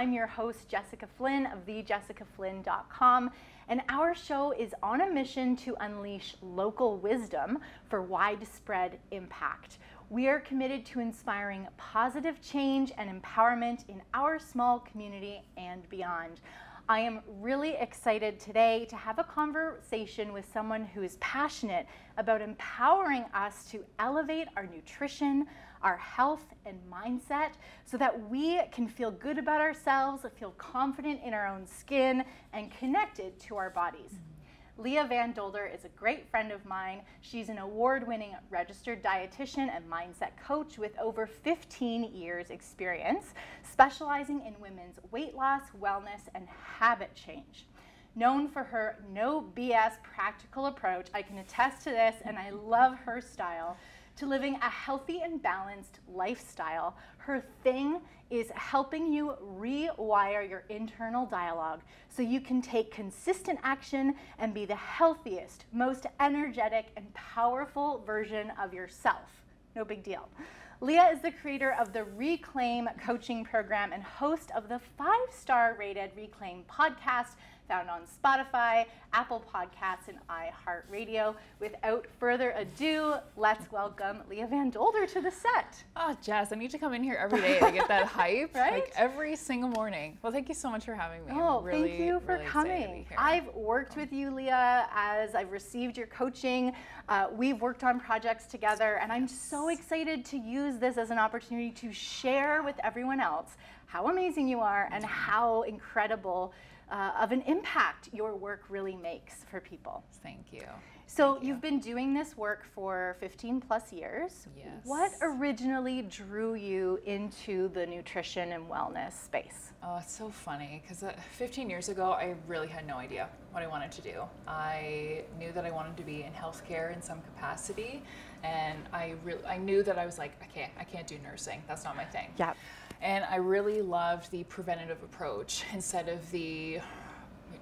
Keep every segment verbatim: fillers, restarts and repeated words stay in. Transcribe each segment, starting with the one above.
I'm your host, Jessica Flynn of the jessica flynn dot com, and our show is on a mission to unleash local wisdom for widespread impact. We are committed to inspiring positive change and empowerment in our small community and beyond. I am really excited today to have a conversation with someone who is passionate about empowering us to elevate our nutrition, our health, and mindset so that we can feel good about ourselves, feel confident in our own skin, and connected to our bodies. Mm-hmm. Leah Van Dolder is a great friend of mine. She's an award-winning registered dietitian and mindset coach with over fifteen years experience, specializing in women's weight loss, wellness, and habit change. Known for her no B S practical approach, I can attest to this, and I love her style, to living a healthy and balanced lifestyle. Her thing is helping you rewire your internal dialogue so you can take consistent action and be the healthiest, most energetic, and powerful version of yourself. No big deal. Leah is the creator of the Reclaim coaching program and host of the five-star rated Reclaim podcast, found on Spotify, Apple Podcasts, and iHeartRadio. Without further ado, let's welcome Leah Van Dolder to the set. Oh, Jess, I need to come in here every day to get that hype, right? Like every single morning. Well, thank you so much for having me. Oh, really, thank you for really coming. To be here. I've worked with you, Leah, as I've received your coaching. Uh, we've worked on projects together, and I'm so excited to use this as an opportunity to share with everyone else how amazing you are and how incredible uh, of an impact your work really makes for people. Thank you. So Thank you. You've been doing this work for fifteen plus years. Yes. What originally drew you into the nutrition and wellness space? Oh, it's so funny because uh, fifteen years ago, I really had no idea what I wanted to do. I knew that I wanted to be in healthcare in some capacity, and I really I knew that I was like, I can't I can't do nursing. That's not my thing. Yeah. And I really loved the preventative approach instead of the, you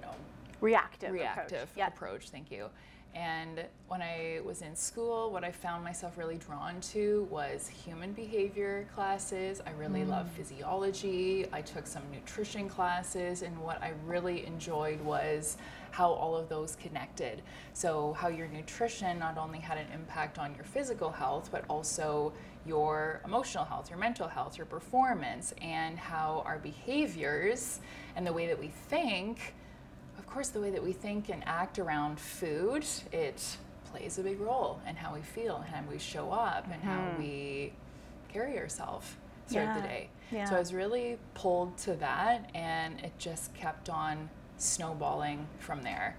know, reactive reactive approach. Yep. approach. Thank you. And when I was in school, what I found myself really drawn to was human behavior classes. I really mm. loved physiology. I took some nutrition classes, and what I really enjoyed was how all of those connected. So how your nutrition not only had an impact on your physical health, but also your emotional health, your mental health, your performance, and how our behaviors and the way that we think Of course, the way that we think and act around food, it plays a big role in how we feel and how we show up and mm-hmm. how we carry ourselves throughout yeah. the day. Yeah. So I was really pulled to that, and it just kept on snowballing from there.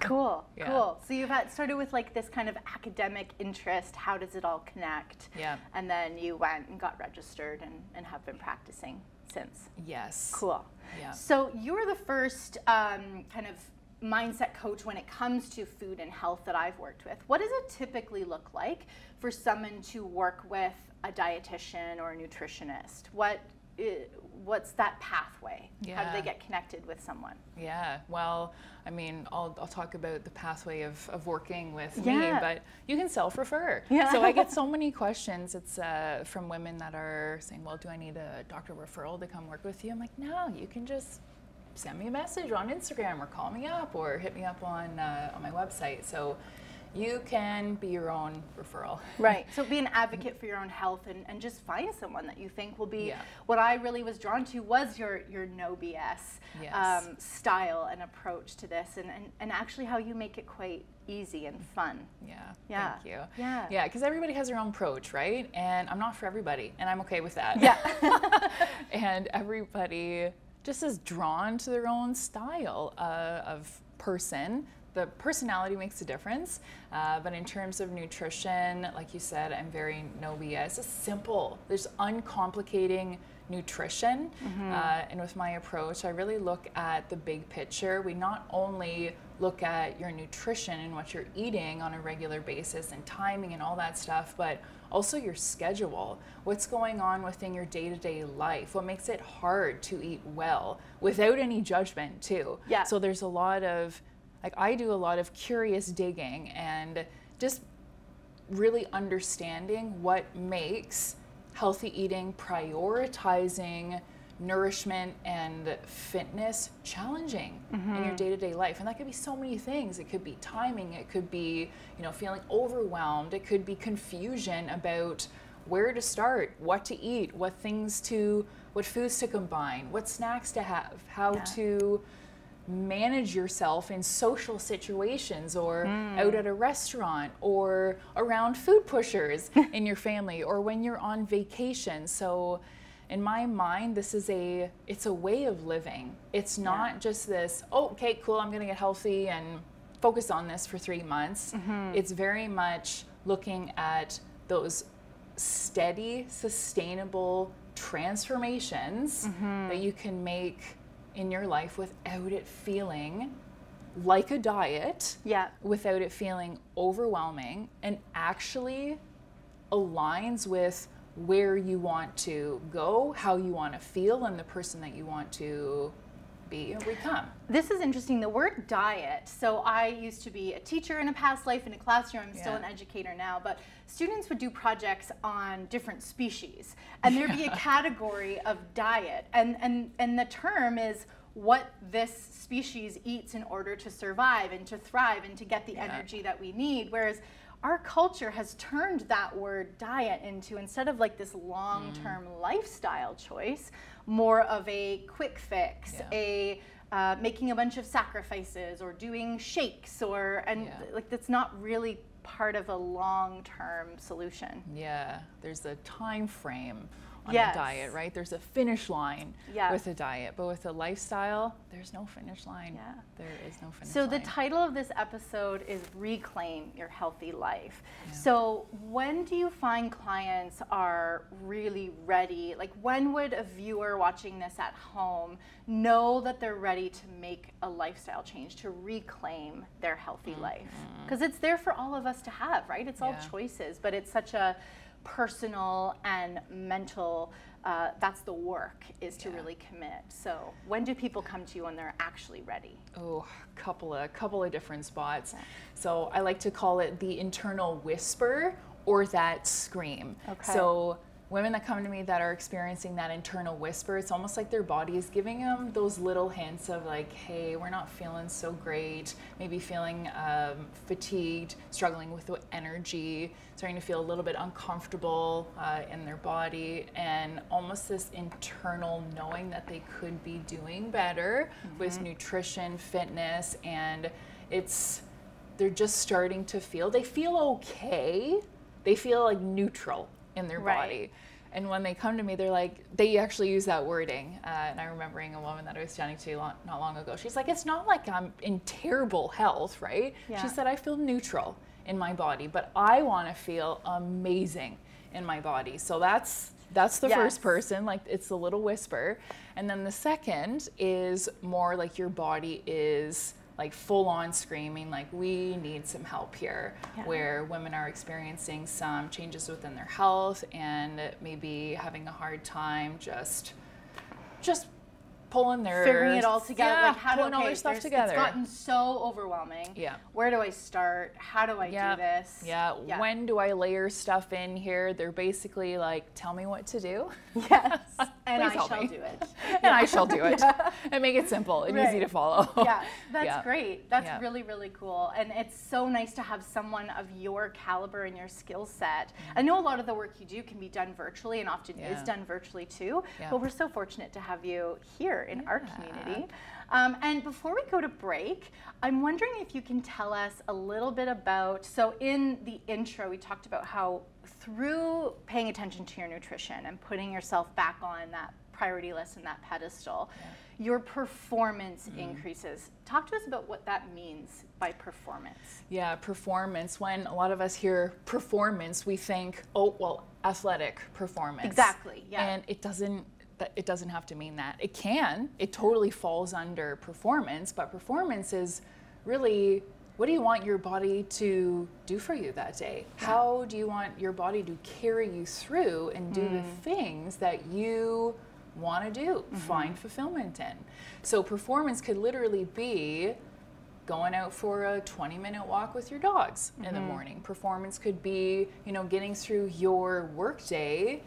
Cool, yeah. cool. So you've had started with like this kind of academic interest, how does it all connect? Yeah. And then you went and got registered and, and have been practicing since. Yes. Cool. Yeah. So you're the first um, kind of mindset coach when it comes to food and health that I've worked with. What does it typically look like for someone to work with a dietitian or a nutritionist? What What's that pathway? Yeah. How do they get connected with someone? Yeah, well, I mean, I'll, I'll talk about the pathway of, of working with yeah. me, but you can self-refer. Yeah. So I get so many questions. It's uh, from women that are saying, well, do I need a doctor referral to come work with you? I'm like, no, you can just send me a message on Instagram or call me up or hit me up on, uh, on my website. So you can be your own referral. Right, so be an advocate for your own health and, and just find someone that you think will be, yeah. what I really was drawn to was your, your no B S yes. um, style and approach to this and, and, and actually how you make it quite easy and fun. Yeah, yeah. Thank you. Yeah, yeah, because everybody has their own approach, right? And I'm not for everybody, and I'm okay with that. Yeah. And everybody just is drawn to their own style uh, of person. The personality makes a difference, uh, but in terms of nutrition, like you said, I'm very no B S. It's simple. There's uncomplicating nutrition, mm-hmm. uh, and with my approach, I really look at the big picture. We not only look at your nutrition and what you're eating on a regular basis and timing and all that stuff, but also your schedule. What's going on within your day-to-day life? What makes it hard to eat well without any judgment, too? Yeah. So there's a lot of Like I do a lot of curious digging and just really understanding what makes healthy eating, prioritizing nourishment and fitness challenging mm-hmm. in your day-to-day life. And that could be so many things. It could be timing, it could be, you know, feeling overwhelmed, it could be confusion about where to start, what to eat, what things to, what foods to combine, what snacks to have, how yeah. to manage yourself in social situations or mm. out at a restaurant or around food pushers in your family or when you're on vacation. So in my mind, this is a, it's a way of living. It's not yeah. just this, oh, okay, cool, I'm gonna get healthy and focus on this for three months. Mm-hmm. It's very much looking at those steady, sustainable transformations mm-hmm. that you can make in your life without it feeling like a diet, yeah. without it feeling overwhelming, and actually aligns with where you want to go, how you want to feel, and the person that you want to be or become. This is interesting, the word diet. So I used to be a teacher in a past life in a classroom. I'm yeah. still an educator now, but students would do projects on different species, and there'd yeah. be a category of diet, and, and, and the term is what this species eats in order to survive and to thrive and to get the yeah. energy that we need, whereas our culture has turned that word diet into, instead of like this long-term mm. lifestyle choice, more of a quick fix, yeah. a uh, making a bunch of sacrifices or doing shakes or, and yeah. like that's not really part of a long-term solution. Yeah, there's a time frame on yes. a diet, right? There's a finish line yeah. with a diet, but with a lifestyle, there's no finish line. Yeah. There is no finish so line. So the title of this episode is Reclaim Your Healthy Life. Yeah. So when do you find clients are really ready? Like when would a viewer watching this at home know that they're ready to make a lifestyle change, to reclaim their healthy mm-hmm. life? Because it's there for all of us to have, right? It's all yeah. choices, but it's such a personal and mental, uh, that's the work, is to yeah. really commit. So when do people come to you when they're actually ready? Oh, a couple of, couple of different spots. Okay. So I like to call it the internal whisper or that scream. Okay. So women that come to me that are experiencing that internal whisper, it's almost like their body is giving them those little hints of like, hey, we're not feeling so great, maybe feeling um, fatigued, struggling with energy, starting to feel a little bit uncomfortable uh, in their body, and almost this internal knowing that they could be doing better mm-hmm. with nutrition, fitness, and it's, they're just starting to feel, they feel okay, they feel like neutral in their right. body. And when they come to me, they're like, they actually use that wording. Uh, and I'm remembering a woman that I was chatting to long, not long ago. She's like, it's not like I'm in terrible health, right? Yeah. She said, I feel neutral in my body, but I want to feel amazing in my body. So that's that's the yes. first person, like it's the little whisper. And then the second is more like your body is like full on screaming, like we need some help here, yeah. where women are experiencing some changes within their health and maybe having a hard time just, just pulling their, figuring it all together, yeah, like how pulling do, okay, all their stuff together. It's gotten so overwhelming. Yeah. Where do I start? How do I yeah. do this? Yeah. yeah. When do I layer stuff in here? They're basically like, tell me what to do. Yes. And I shall me. do it. Yeah. And I shall do it. yeah. And make it simple and right. easy to follow. Yeah. That's yeah. great. That's yeah. really, really cool. And it's so nice to have someone of your caliber and your skill set. Mm-hmm. I know a lot of the work you do can be done virtually and often yeah. is done virtually too, yeah. but we're so fortunate to have you here in yeah. our community. Um, and before we go to break, I'm wondering if you can tell us a little bit about, so in the intro, we talked about how through paying attention to your nutrition and putting yourself back on that priority list and that pedestal, yeah. your performance mm. increases. Talk to us about what that means by performance. Yeah, performance. When a lot of us hear performance, we think, oh, well, athletic performance. Exactly, yeah. And it doesn't, it doesn't have to mean that. It can. It totally falls under performance, but performance is really, what do you want your body to do for you that day? Yeah. How do you want your body to carry you through and do mm. the things that you want to do, mm-hmm. find fulfillment in? So performance could literally be going out for a twenty minute walk with your dogs mm-hmm. in the morning. Performance could be, you know, getting through your workday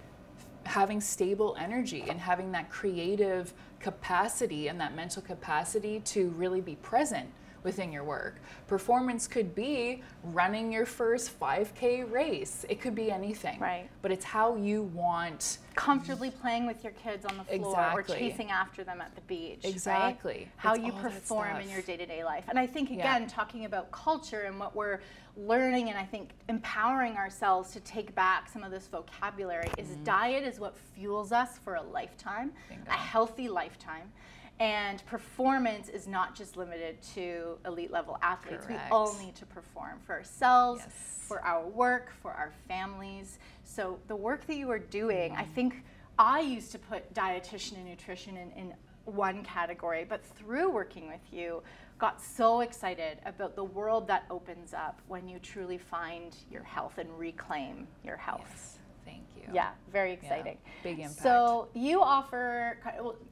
having stable energy and having that creative capacity and that mental capacity to really be present within your work. Performance could be running your first five K race. It could be anything. Right. But it's how you want. Comfortably playing with your kids on the floor, exactly, or chasing after them at the beach. Exactly. Right? How it's you perform in your day-to-day life. And I think, again, yeah, talking about culture and what we're learning, and I think empowering ourselves to take back some of this vocabulary, mm-hmm, is diet is what fuels us for a lifetime, bingo, a healthy lifetime. And performance is not just limited to elite level athletes. Correct. We all need to perform for ourselves, yes, for our work, for our families. So the work that you are doing, mm-hmm, I think I used to put dietitian and nutrition in, in one category, but through working with you, got so excited about the world that opens up when you truly find your health and reclaim your health. Yes. Thank you. Yeah, very exciting. Yeah, big impact. So you offer,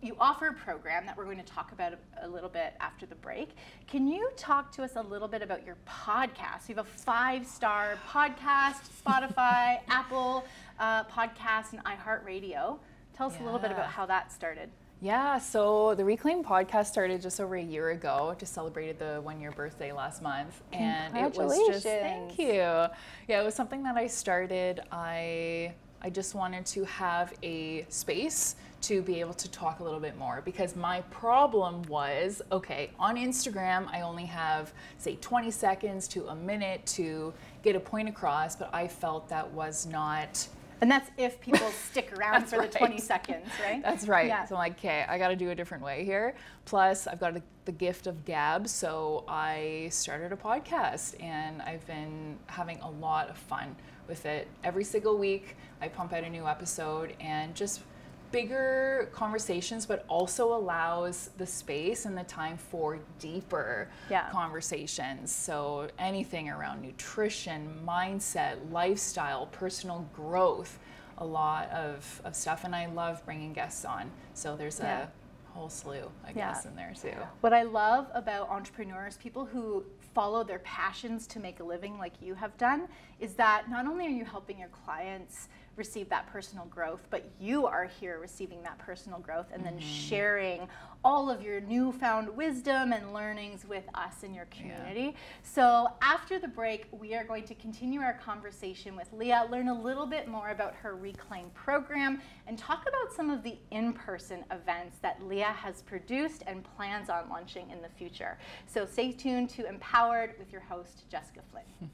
you offer a program that we're going to talk about a little bit after the break. Can you talk to us a little bit about your podcast? You have a five-star podcast, Spotify, Apple uh, Podcasts, and iHeartRadio. Tell us, yeah, a little bit about how that started. Yeah, so the Reclaim podcast started just over a year ago. Just celebrated the one-year birthday last month. And it was just, thank you. Yeah, it was something that I started. I I just wanted to have a space to be able to talk a little bit more, because my problem was, okay, on Instagram, I only have, say, twenty seconds to a minute to get a point across, but I felt that was not. And that's if people stick around for, right, the twenty seconds, right? That's right. Yeah. So I'm like, okay, I got to do a different way here. Plus, I've got a, the gift of gab, so I started a podcast, and I've been having a lot of fun with it. Every single week, I pump out a new episode, and just bigger conversations, but also allows the space and the time for deeper, yeah, conversations. So anything around nutrition, mindset, lifestyle, personal growth, a lot of, of stuff. And I love bringing guests on. So there's, yeah, a whole slew, I guess, yeah, in there too. What I love about entrepreneurs, people who follow their passions to make a living like you have done, is that not only are you helping your clients receive that personal growth, but you are here receiving that personal growth and then, mm-hmm, sharing all of your newfound wisdom and learnings with us in your community. Yeah. So after the break, we are going to continue our conversation with Leah, learn a little bit more about her Reclaim program, and talk about some of the in-person events that Leah has produced and plans on launching in the future. So stay tuned to Empowered with your host, Jessica Flynn.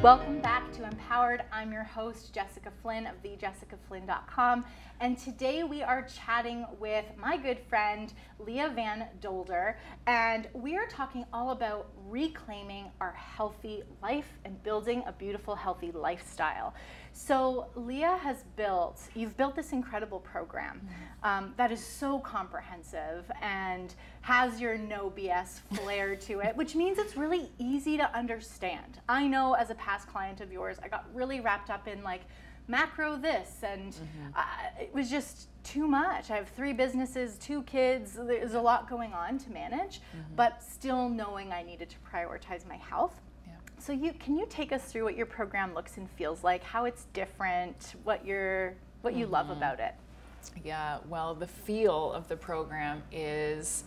Welcome back to Empowered. I'm your host, Jessica Flynn of the jessica flynn dot com. And today we are chatting with my good friend, Leah Van Dolder. And we are talking all about reclaiming our healthy life and building a beautiful, healthy lifestyle. So Leah has built, you've built this incredible program um, that is so comprehensive and has your no B S flair to it, which means it's really easy to understand. I know as a past client of yours, I got really wrapped up in like macro this, and mm-hmm. uh, it was just too much. I have three businesses, two kids, there's a lot going on to manage, mm-hmm. but still knowing I needed to prioritize my health. So you, can you take us through what your program looks and feels like, how it's different, what you're, what you mm-hmm. love about it? Yeah, well, the feel of the program is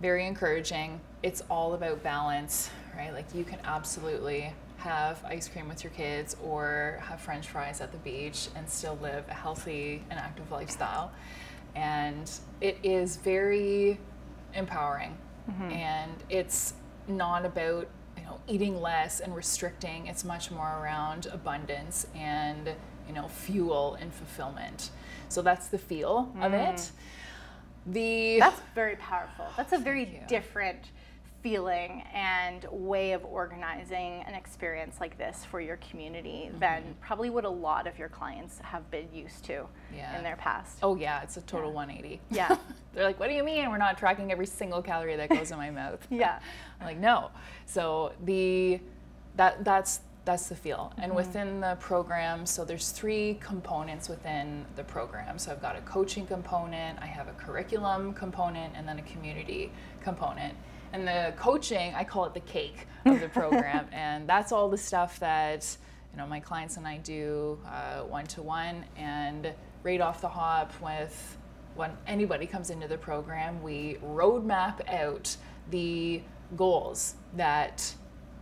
very encouraging. It's all about balance, right? Like you can absolutely have ice cream with your kids or have French fries at the beach and still live a healthy and active lifestyle. And it is very empowering. Mm-hmm. And it's not about, you know, eating less and restricting. It's much more around abundance and, you know, fuel and fulfillment. So that's the feel mm. of it. The That's very powerful. That's a very different feeling and way of organizing an experience like this for your community mm-hmm. than probably what a lot of your clients have been used to yeah. in their past. Oh yeah, it's a total yeah. one eighty. Yeah. They're like, what do you mean we're not tracking every single calorie that goes in my mouth? Yeah. I'm like, no. So the that that's That's the feel. And mm-hmm. within the program, so there's three components within the program. So I've got a coaching component, I have a curriculum component, and then a community component. And the coaching, I call it the cake of the program. And that's all the stuff that, you know, my clients and I do uh, one-to-one. And right off the hop, with when anybody comes into the program, we roadmap out the goals that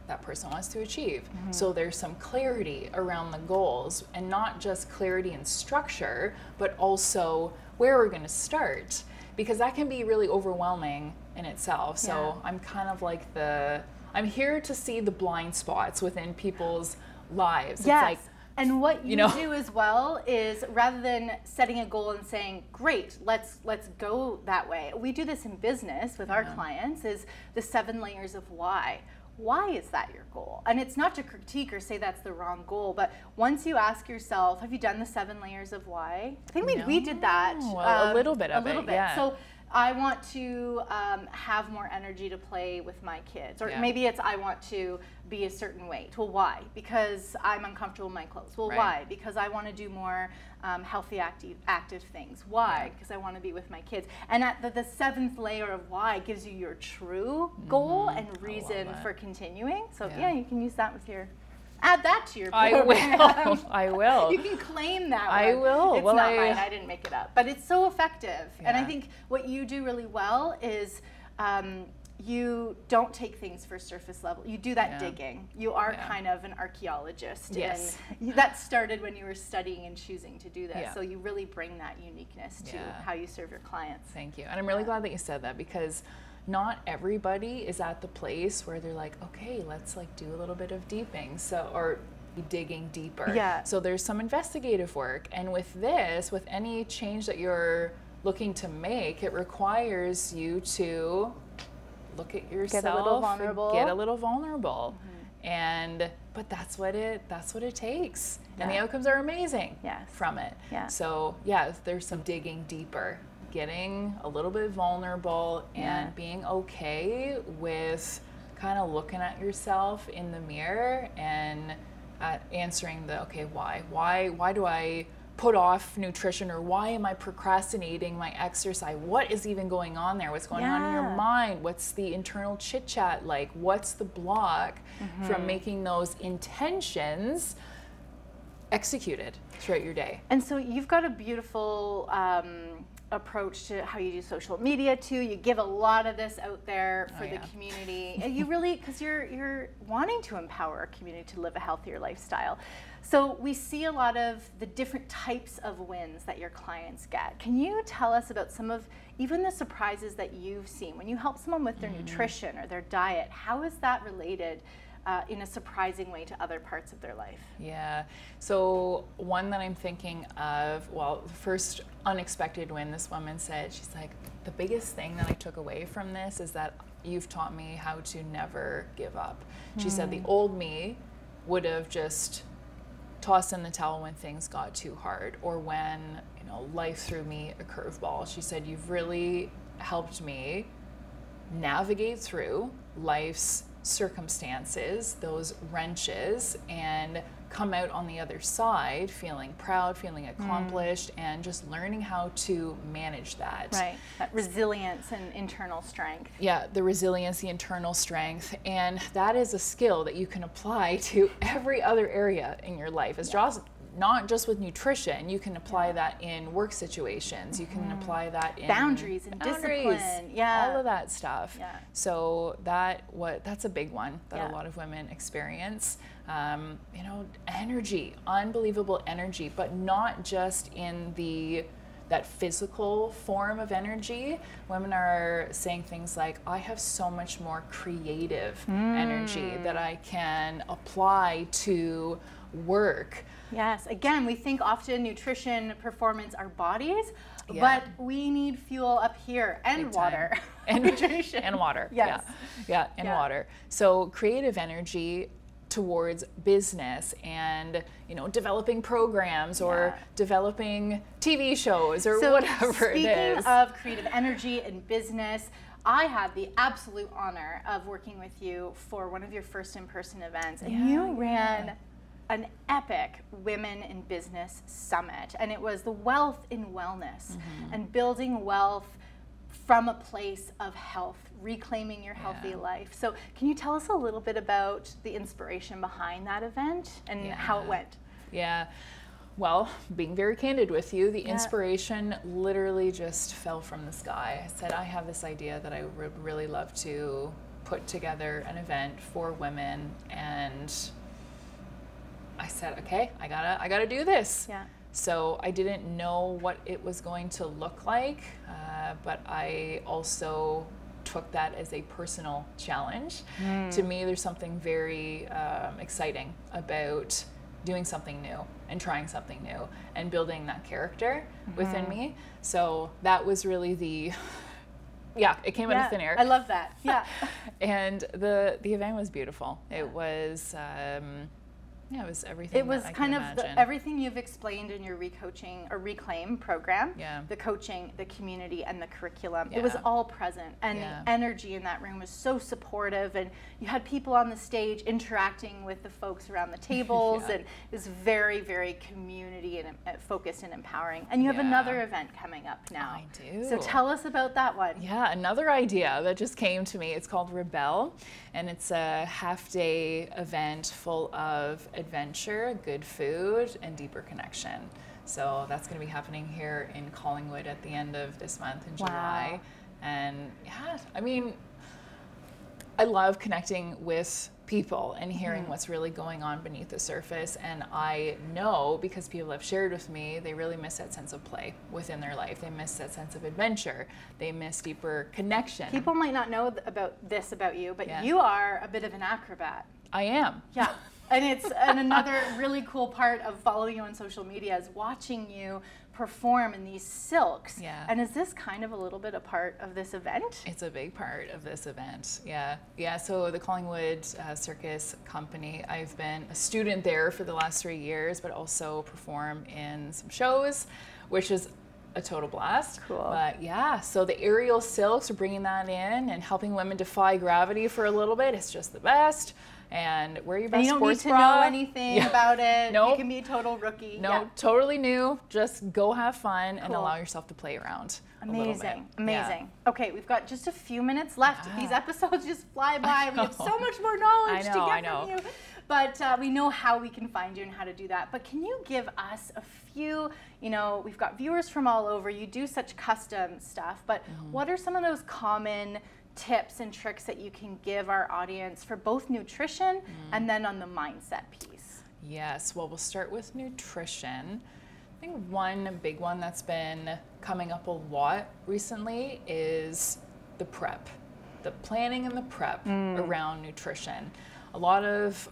that person wants to achieve. Mm-hmm. So there's some clarity around the goals, and not just clarity and structure, but also where we're going to start, because that can be really overwhelming in itself. So yeah. I'm kind of like the, I'm here to see the blind spots within people's lives. Yes. It's like, and what you, you know, do as well is, rather than setting a goal and saying, great, let's let's go that way. We do this in business with yeah. our clients, is the seven layers of why. Why is that your goal? And it's not to critique or say that's the wrong goal, but once you ask yourself, have you done the seven layers of why? I think we, no. we did that. Well, um, a little bit of it. A little it, bit. Yeah. So I want to um, have more energy to play with my kids. Or yeah. maybe it's I want to be a certain weight. Well, why? Because I'm uncomfortable in my clothes. Well, right. why? Because I want to do more um, healthy, active, active things. Why? Because yeah. I want to be with my kids. And at the, the seventh layer of why gives you your true goal mm-hmm. and reason for continuing. So yeah. yeah, you can use that with your, add that to your program. I will. I will. You can claim that one. I will. It's well, not I... mine. I didn't make it up. But it's so effective. Yeah. And I think what you do really well is um, you don't take things for surface level. You do that yeah. digging. You are yeah. kind of an archaeologist. Yes. And that started when you were studying and choosing to do this. Yeah. So you really bring that uniqueness to yeah. how you serve your clients. Thank you. And I'm really yeah. glad that you said that, because not everybody is at the place where they're like, okay, let's like do a little bit of deeping, so, or digging deeper. Yeah. So there's some investigative work. And with this, with any change that you're looking to make, it requires you to look at yourself. Get a little vulnerable. Get a little vulnerable. Mm-hmm. And, but that's what it, that's what it takes. Yeah. And the outcomes are amazing yes. from it. Yeah. So yeah, there's some digging deeper. Getting a little bit vulnerable and yeah. being okay with kind of looking at yourself in the mirror and uh, answering the, okay, why? Why Why do I put off nutrition, or why am I procrastinating my exercise? What is even going on there? What's going yeah. on in your mind? What's the internal chit-chat like? What's the block mm-hmm. from making those intentions executed throughout your day? And so you've got a beautiful um, approach to how you do social media too. You give a lot of this out there for oh, yeah. the community. And you really, because you're you're wanting to empower our community to live a healthier lifestyle. So we see a lot of the different types of wins that your clients get. Can you tell us about some of even the surprises that you've seen when you help someone with their mm-hmm. nutrition or their diet? How is that related Uh, in a surprising way to other parts of their life? Yeah, so one that I'm thinking of, well, the first unexpected win this woman said, she's like, the biggest thing that I took away from this is that you've taught me how to never give up. She mm. said the old me would have just tossed in the towel when things got too hard, or when, you know, life threw me a curveball. She said, you've really helped me navigate through life's circumstances, those wrenches, and come out on the other side feeling proud, feeling accomplished, mm. and just learning how to manage that. Right, that resilience and internal strength. Yeah, the resilience, the internal strength, and that is a skill that you can apply to every other area in your life. As yeah. Joss not just with nutrition. You can apply yeah. that in work situations. You can mm. apply that in boundaries and boundaries, discipline. Yeah, all of that stuff. Yeah. So that what that's a big one that yeah. a lot of women experience. Um, you know, energy, unbelievable energy, but not just in the that physical form of energy. Women are saying things like, I have so much more creative mm. energy that I can apply to work. Yes, again, we think often nutrition, performance, our bodies, yeah. but we need fuel up here and big water. Time. And nutrition. And water, yes. yeah. Yeah, and yeah. water. So creative energy towards business and, you know, developing programs or yeah. developing T V shows or so whatever it is. Speaking of creative energy and business, I had the absolute honor of working with you for one of your first in-person events, and yeah, you ran yeah. an epic Women in Business Summit, and it was the wealth in wellness mm-hmm. and building wealth from a place of health, reclaiming your healthy yeah. life. So can you tell us a little bit about the inspiration behind that event and yeah. how it went? Yeah, well, being very candid with you, the yeah. inspiration literally just fell from the sky. I said, I have this idea that I would really love to put together an event for women. And I said, okay, I gotta, I gotta do this. Yeah. So I didn't know what it was going to look like, uh, but I also took that as a personal challenge. Mm. To me, there's something very um, exciting about doing something new and trying something new and building that character mm-hmm. within me. So that was really the, yeah, it came yeah, out of thin air. I love that, yeah. And the, the event was beautiful. It was, um, yeah, it was everything. It was that I kind of the, everything you've explained in your Recoaching or Reclaim program. Yeah. The coaching, the community, and the curriculum. Yeah. It was all present, and yeah. the energy in that room was so supportive. And you had people on the stage interacting with the folks around the tables, yeah. and it was very, very community and uh, focused and empowering. And you have yeah. another event coming up now. I do. So tell us about that one. Yeah, another idea that just came to me. It's called Rebel, and it's a half-day event full of adventure, good food, and deeper connection. So that's going to be happening here in Collingwood at the end of this month in wow. July. And yeah, I mean, I love connecting with people and hearing mm. what's really going on beneath the surface. And I know, because people have shared with me, they really miss that sense of play within their life. They miss that sense of adventure. They miss deeper connection. People might not know th- about this about you, but yeah. you are a bit of an acrobat. I am. Yeah. And it's and another really cool part of following you on social media is watching you perform in these silks. Yeah. And is this kind of a little bit a part of this event? It's a big part of this event. Yeah. Yeah. So the Collingwood uh, Circus Company, I've been a student there for the last three years, but also perform in some shows, which is a total blast. Cool. But yeah, so the aerial silks, we're bringing that in and helping women defy gravity for a little bit. It's just the best. And wear your best sports bra. And you don't need to know anything yeah. about it. Nope. You can be a total rookie. No, yeah. totally new. Just go have fun cool. and allow yourself to play around. Amazing, amazing. Yeah. Okay, we've got just a few minutes left. Yeah. These episodes just fly by. We have so much more knowledge know, to get I from know. you. But uh, we know how we can find you and how to do that. But can you give us a few, you know, we've got viewers from all over. You do such custom stuff, but mm-hmm. what are some of those common tips and tricks that you can give our audience for both nutrition mm. and then on the mindset piece? Yes, well, we'll start with nutrition. I think one big one that's been coming up a lot recently is the prep, the planning and the prep mm. around nutrition. A lot of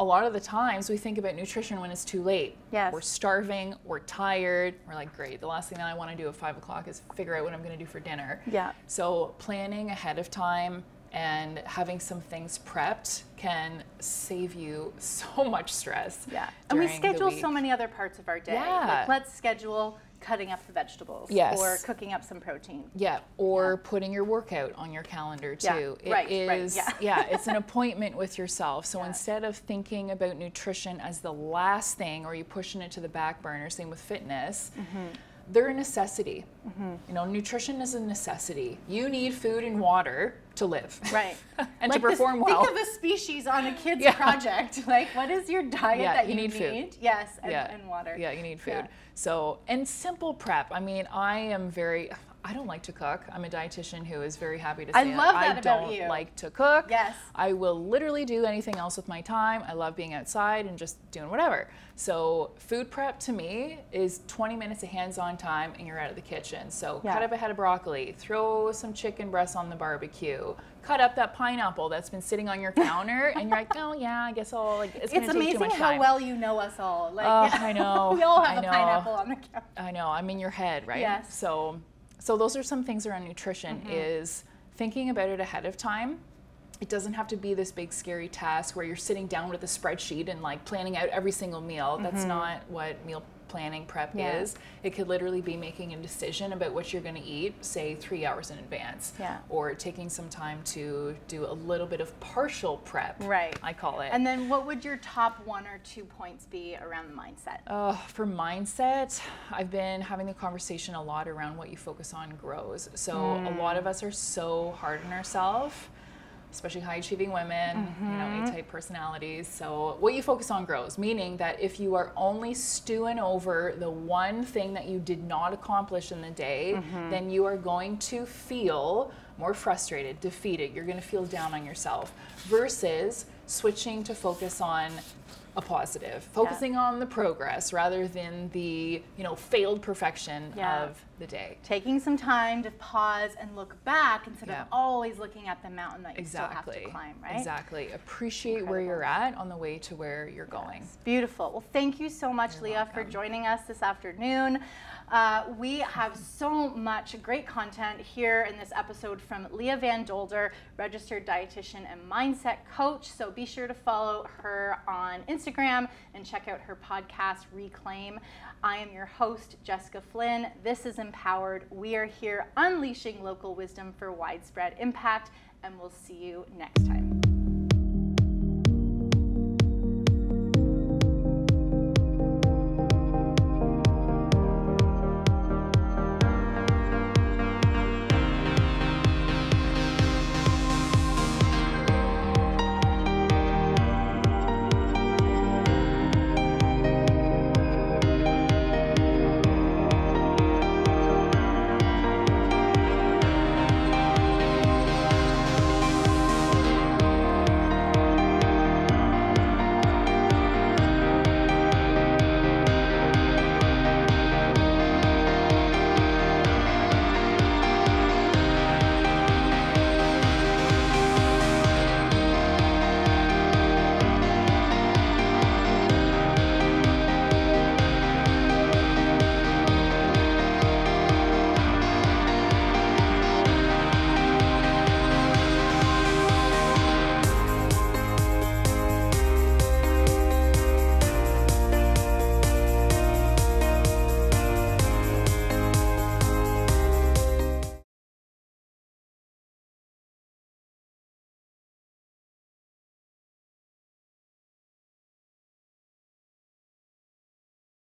a lot of the times we think about nutrition when it's too late. Yes. We're starving, we're tired, we're like, great, the last thing that I want to do at five o'clock is figure out what I'm going to do for dinner. Yeah. So planning ahead of time and having some things prepped can save you so much stress. Yeah. And we schedule so many other parts of our day. Yeah. Like, let's schedule cutting up the vegetables yes. or cooking up some protein. Yeah, or yeah. putting your workout on your calendar too. Yeah. It right, is, right, yeah. yeah, it's an appointment with yourself. So yeah. instead of thinking about nutrition as the last thing or you pushing it to the back burner, same with fitness, mm-hmm. they're a necessity. Mm-hmm. You know, nutrition is a necessity. You need food and water to live. Right. and like to perform this, well. Think of a species on a kid's yeah. project. Like, what is your diet yeah, that you, you need? need? Food. Yes, and, yeah. and water. Yeah, you need food. Yeah. So, and simple prep. I mean, I am very, I don't like to cook. I'm a dietitian who is very happy to say I love that I about don't you. like to cook. Yes. I will literally do anything else with my time. I love being outside and just doing whatever. So food prep to me is twenty minutes of hands-on time and you're out of the kitchen. So yeah. cut up a head of broccoli, throw some chicken breasts on the barbecue, cut up that pineapple that's been sitting on your counter, and you're like, oh yeah, I guess I'll like. It's, it's amazing take too much how time. well you know us all. Like, uh, yeah. I know. we all have I a know. pineapple on the counter. I know. I'm in your head, right? Yes. So, so those are some things around nutrition mm-hmm. is thinking about it ahead of time. It doesn't have to be this big scary task where you're sitting down with a spreadsheet and like planning out every single meal. That's mm-hmm. not what meal planning prep yeah. is. It could literally be making a decision about what you're going to eat, say three hours in advance, yeah. or taking some time to do a little bit of partial prep, right. I call it. And then what would your top one or two points be around the mindset? Uh, for mindset, I've been having the conversation a lot around what you focus on grows. So mm. a lot of us are so hard on ourselves, especially high-achieving women, mm-hmm. you know, A-type personalities. So what you focus on grows, meaning that if you are only stewing over the one thing that you did not accomplish in the day, mm-hmm. then you are going to feel more frustrated, defeated. You're going to feel down on yourself versus switching to focus on a positive, focusing yeah. on the progress rather than the, you know, failed perfection yeah. of the day. Taking some time to pause and look back instead yeah. of always looking at the mountain that you exactly. still have to climb, right? Exactly. Appreciate Incredible. where you're at on the way to where you're yes. going. Beautiful. Well, thank you so much, you're Leah, welcome. for joining us this afternoon. Uh, we have so much great content here in this episode from Leah Van Dolder, registered dietitian and mindset coach. So be sure to follow her on Instagram and check out her podcast, Reclaim. I am your host, Jessica Flynn. This is Empowered. We are here unleashing local wisdom for widespread impact, and we'll see you next time.